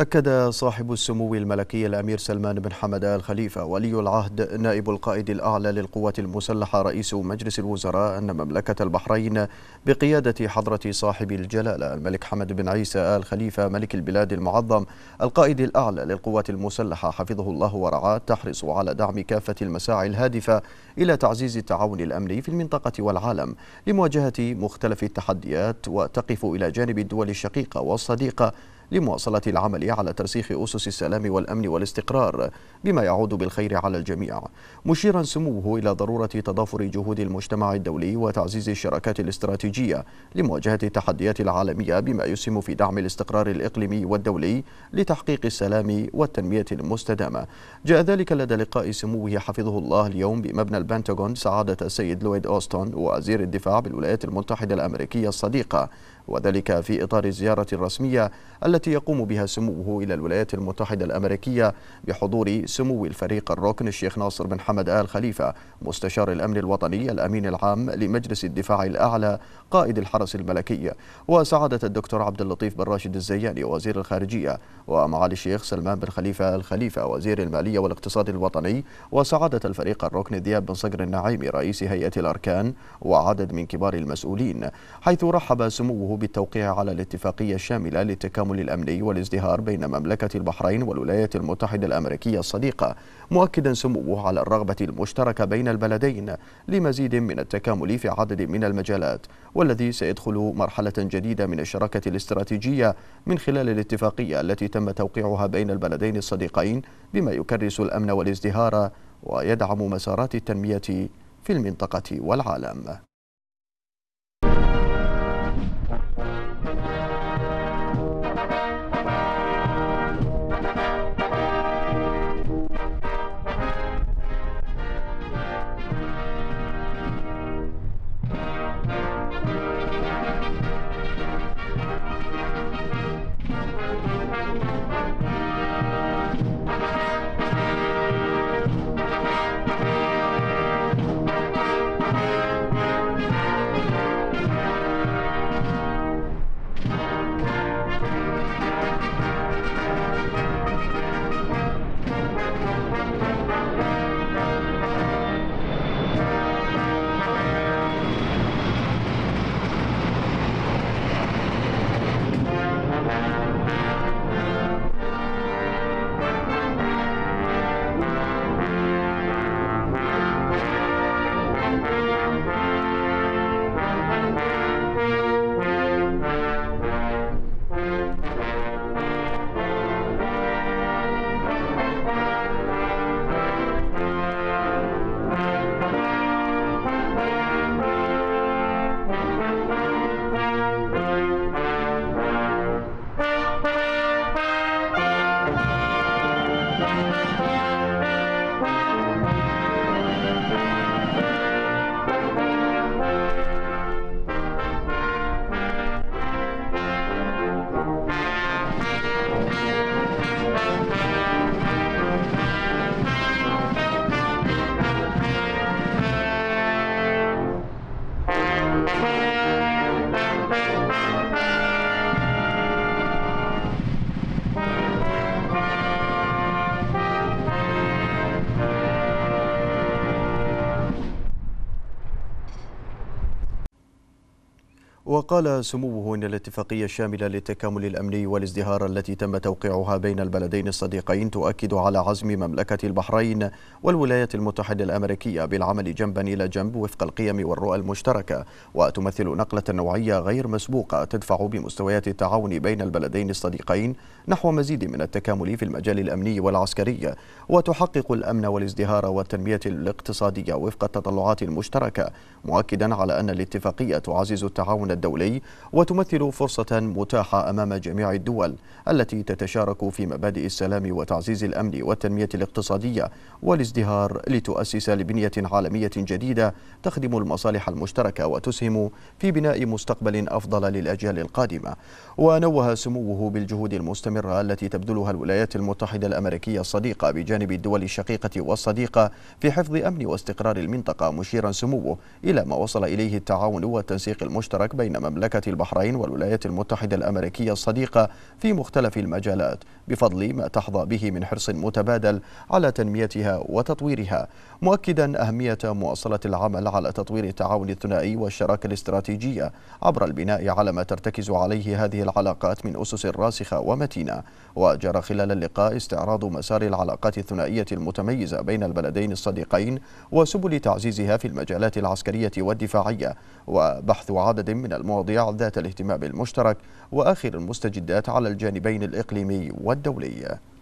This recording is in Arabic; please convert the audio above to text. أكد صاحب السمو الملكي الأمير سلمان بن حمد آل خليفة ولي العهد نائب القائد الأعلى للقوات المسلحة رئيس مجلس الوزراء أن مملكة البحرين بقيادة حضرة صاحب الجلالة الملك حمد بن عيسى آل خليفة ملك البلاد المعظم القائد الأعلى للقوات المسلحة حفظه الله ورعاه تحرص على دعم كافة المساعي الهادفة إلى تعزيز التعاون الأمني في المنطقة والعالم لمواجهة مختلف التحديات، وتقف إلى جانب الدول الشقيقة والصديقة لمواصلة العمل على ترسيخ أسس السلام والأمن والاستقرار بما يعود بالخير على الجميع، مشيرا سموه إلى ضرورة تضافر جهود المجتمع الدولي وتعزيز الشراكات الاستراتيجية لمواجهة التحديات العالمية بما يسهم في دعم الاستقرار الإقليمي والدولي لتحقيق السلام والتنمية المستدامة. جاء ذلك لدى لقاء سموه حفظه الله اليوم بمبنى البنتاغون سعادة السيد لويد أوستون وزير الدفاع بالولايات المتحدة الأمريكية الصديقة، وذلك في إطار الزيارة الرسمية التي يقوم بها سموه إلى الولايات المتحدة الأمريكية بحضور سمو الفريق الركن الشيخ ناصر بن حمد آل خليفة مستشار الأمن الوطني الأمين العام لمجلس الدفاع الأعلى قائد الحرس الملكي، وسعادة الدكتور عبداللطيف بن راشد الزياني وزير الخارجية، ومعالي الشيخ سلمان بن خليفة آل خليفة وزير المالية والاقتصاد الوطني، وسعادة الفريق الركن ذياب بن صقر النعيمي رئيس هيئة الأركان وعدد من كبار المسؤولين، حيث رحب سموه بالتوقيع على الاتفاقية الشاملة للتكامل الأمني والازدهار بين مملكة البحرين والولايات المتحدة الأمريكية الصديقة، مؤكدا سموه على الرغبة المشتركة بين البلدين لمزيد من التكامل في عدد من المجالات، والذي سيدخل مرحلة جديدة من الشراكة الاستراتيجية من خلال الاتفاقية التي تم توقيعها بين البلدين الصديقين بما يكرس الأمن والازدهار ويدعم مسارات التنمية في المنطقة والعالم. وقال سموه إن الاتفاقية الشاملة للتكامل الأمني والازدهار التي تم توقيعها بين البلدين الصديقين تؤكد على عزم مملكة البحرين والولايات المتحدة الأمريكية بالعمل جنبا إلى جنب وفق القيم والرؤى المشتركة، وتمثل نقلة نوعية غير مسبوقة تدفع بمستويات التعاون بين البلدين الصديقين نحو مزيد من التكامل في المجال الأمني والعسكري، وتحقق الأمن والازدهار والتنمية الاقتصادية وفق التطلعات المشتركة، مؤكدا على أن الاتفاقية تعزز التعاون الدولي وتمثل فرصة متاحة أمام جميع الدول التي تتشارك في مبادئ السلام وتعزيز الأمن والتنمية الاقتصادية والازدهار لتؤسس لبنية عالمية جديدة تخدم المصالح المشتركة وتسهم في بناء مستقبل أفضل للأجيال القادمة. ونوه سموه بالجهود المستمرة التي تبذلها الولايات المتحدة الأمريكية الصديقة بجانب الدول الشقيقة والصديقة في حفظ أمن واستقرار المنطقة، مشيرا سموه إلى ما وصل إليه التعاون والتنسيق المشترك بين بين مملكة البحرين والولايات المتحدة الأمريكية الصديقة في مختلف المجالات بفضل ما تحظى به من حرص متبادل على تنميتها وتطويرها، مؤكدا أهمية مواصلة العمل على تطوير التعاون الثنائي والشراكة الاستراتيجية عبر البناء على ما ترتكز عليه هذه العلاقات من أسس راسخة ومتينة. وجرى خلال اللقاء استعراض مسار العلاقات الثنائية المتميزة بين البلدين الصديقين وسبل تعزيزها في المجالات العسكرية والدفاعية، وبحث عدد من المواضيع ذات الاهتمام المشترك وآخر المستجدات على الجانبين الإقليمي والدولي.